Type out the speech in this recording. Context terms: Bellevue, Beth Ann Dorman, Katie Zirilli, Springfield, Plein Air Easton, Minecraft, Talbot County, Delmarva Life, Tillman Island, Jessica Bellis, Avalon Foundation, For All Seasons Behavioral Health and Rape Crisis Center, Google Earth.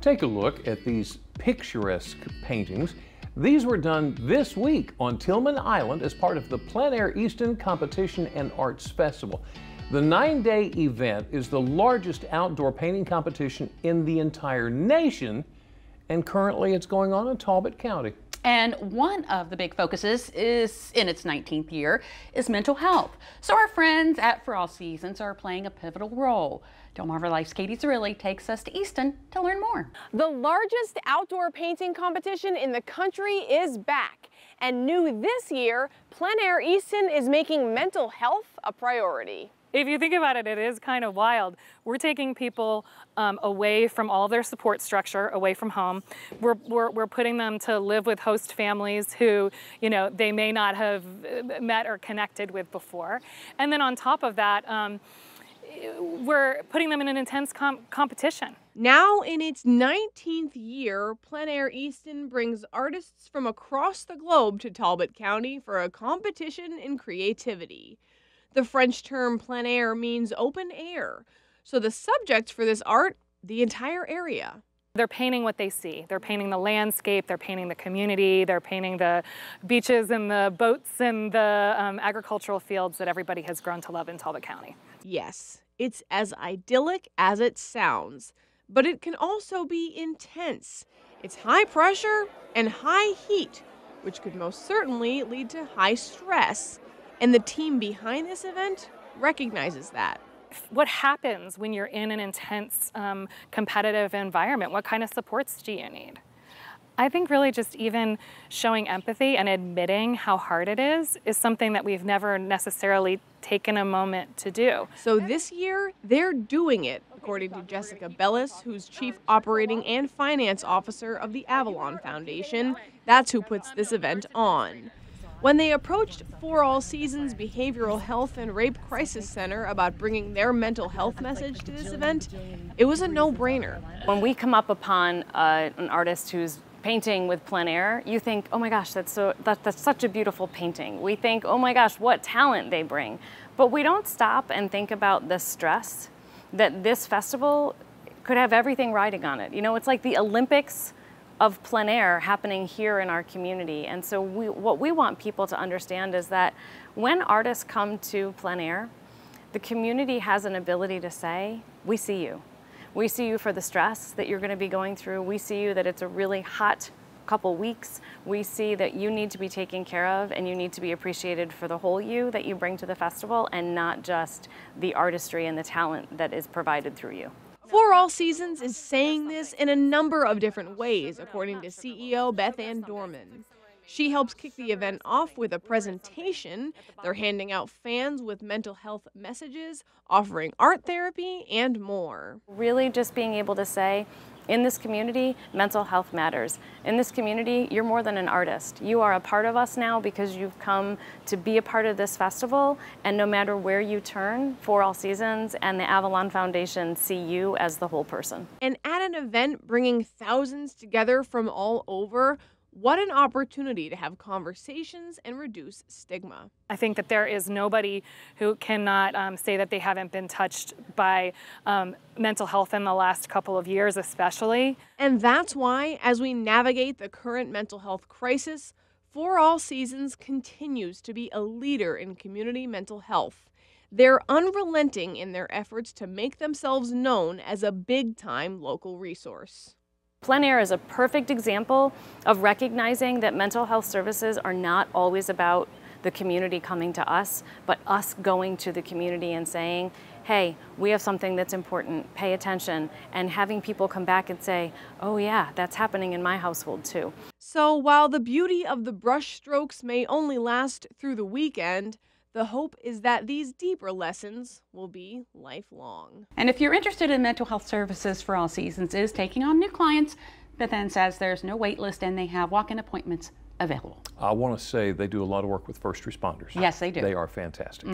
Take a look at these picturesque paintings. These were done this week on Tillman Island as part of the Plein Air Easton Competition and Arts Festival. The 9-day event is the largest outdoor painting competition in the entire nation, and currently it's going on in Talbot County. And one of the big focuses is, in its 19th year, is mental health. So our friends at For All Seasons are playing a pivotal role. Delmarva Life's Katie Zirilli takes us to Easton to learn more. The largest outdoor painting competition in the country is back. And new this year, Plein Air Easton is making mental health a priority. If you think about it, it is kind of wild. We're taking people away from all their support structure, away from home. We're putting them to live with host families who, you know, they may not have met or connected with before. And then on top of that, we're putting them in an intense competition. Now in its 19th year, Plein Air Easton brings artists from across the globe to Talbot County for a competition in creativity. The French term plein air means open air, so the subjects for this art, the entire area. They're painting what they see. They're painting the landscape, they're painting the community, they're painting the beaches and the boats and the agricultural fields that everybody has grown to love in Talbot County. Yes, it's as idyllic as it sounds, but it can also be intense. It's high pressure and high heat, which could most certainly lead to high stress. And the team behind this event recognizes that. What happens when you're in an intense, competitive environment? What kind of supports do you need? I think really just even showing empathy and admitting how hard it is something that we've never necessarily taken a moment to do. So this year, they're doing it, according to Jessica Bellis, who's Chief Operating and Finance Officer of the Avalon Foundation. That's who puts this event on. When they approached For All Seasons Behavioral Health and Rape Crisis Center about bringing their mental health message to this event, it was a no-brainer. When we come up upon an artist who's painting with plein air, you think, oh my gosh, that's such a beautiful painting. We think, oh my gosh, what talent they bring. But we don't stop and think about the stress that this festival could have everything riding on it. You know, it's like the Olympics of plein air happening here in our community. And so what we want people to understand is that when artists come to plein air, the community has an ability to say, we see you. We see you for the stress that you're gonna be going through. We see you that it's a really hot couple weeks. We see that you need to be taken care of and you need to be appreciated for the whole you that you bring to the festival and not just the artistry and the talent that is provided through you. For All Seasons is saying this in a number of different ways, according to CEO Beth Ann Dorman. She helps kick the event off with a presentation. They're handing out fans with mental health messages, offering art therapy, and more. Really just being able to say, in this community, mental health matters. In this community, you're more than an artist. You are a part of us now because you've come to be a part of this festival, and no matter where you turn, For All Seasons and the Avalon Foundation see you as the whole person. And at an event bringing thousands together from all over, what an opportunity to have conversations and reduce stigma. I think that there is nobody who cannot say that they haven't been touched by mental health in the last couple of years especially. And that's why, as we navigate the current mental health crisis, For All Seasons continues to be a leader in community mental health. They're unrelenting in their efforts to make themselves known as a big-time local resource. Plein air is a perfect example of recognizing that mental health services are not always about the community coming to us, but us going to the community and saying, hey, we have something that's important, pay attention, and having people come back and say, oh yeah, that's happening in my household too. So while the beauty of the brushstrokes may only last through the weekend, the hope is that these deeper lessons will be lifelong. And if you're interested in mental health services, For All Seasons is taking on new clients. Beth Ann says there's no wait list and they have walk-in appointments available. I want to say they do a lot of work with first responders. Yes, they do. They are fantastic.